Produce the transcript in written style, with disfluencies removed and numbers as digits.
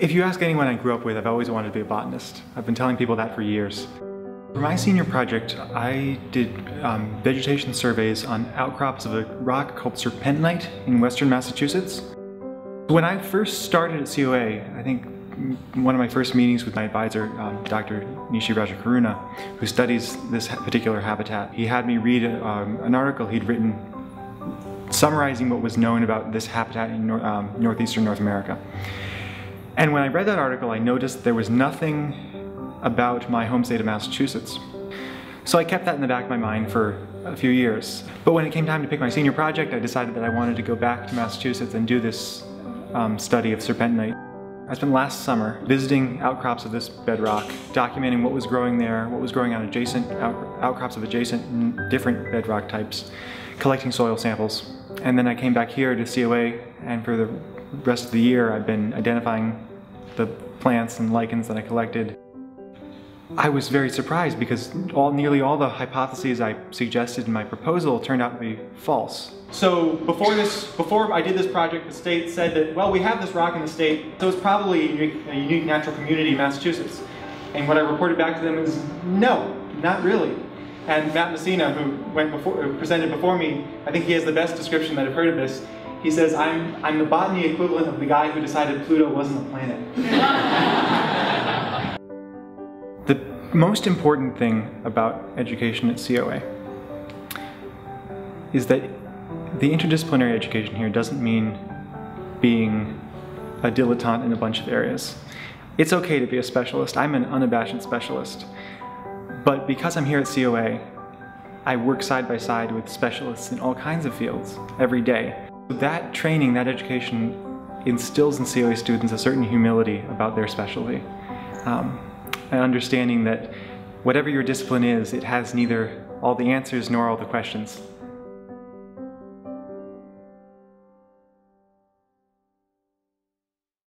If you ask anyone I grew up with, I've always wanted to be a botanist. I've been telling people that for years. For my senior project, I did vegetation surveys on outcrops of a rock called serpentinite in western Massachusetts. When I first started at COA, I think one of my first meetings with my advisor, Dr. Nishi Rajakaruna, who studies this particular habitat, he had me read an article he'd written summarizing what was known about this habitat in northeastern North America. And when I read that article, I noticed there was nothing about my home state of Massachusetts. So I kept that in the back of my mind for a few years. But when it came time to pick my senior project, I decided that I wanted to go back to Massachusetts and do this study of serpentinite. I spent last summer visiting outcrops of this bedrock, documenting what was growing there, what was growing on adjacent outcrops of adjacent and different bedrock types, collecting soil samples. And then I came back here to COA, and for the rest of the year I've been identifying the plants and lichens that I collected. I was very surprised because nearly all the hypotheses I suggested in my proposal turned out to be false. So before I did this project, the state said that, well, we have this rock in the state, so it's probably a unique natural community in Massachusetts. And what I reported back to them is, no, not really. And Matt Messina, who presented before me, I think he has the best description that I've heard of this. He says, I'm the botany equivalent of the guy who decided Pluto wasn't a planet. The most important thing about education at COA is that the interdisciplinary education here doesn't mean being a dilettante in a bunch of areas. It's okay to be a specialist. I'm an unabashed specialist. But because I'm here at COA, I work side by side with specialists in all kinds of fields every day. That training, that education instills in COA students a certain humility about their specialty. And understanding that whatever your discipline is, it has neither all the answers nor all the questions.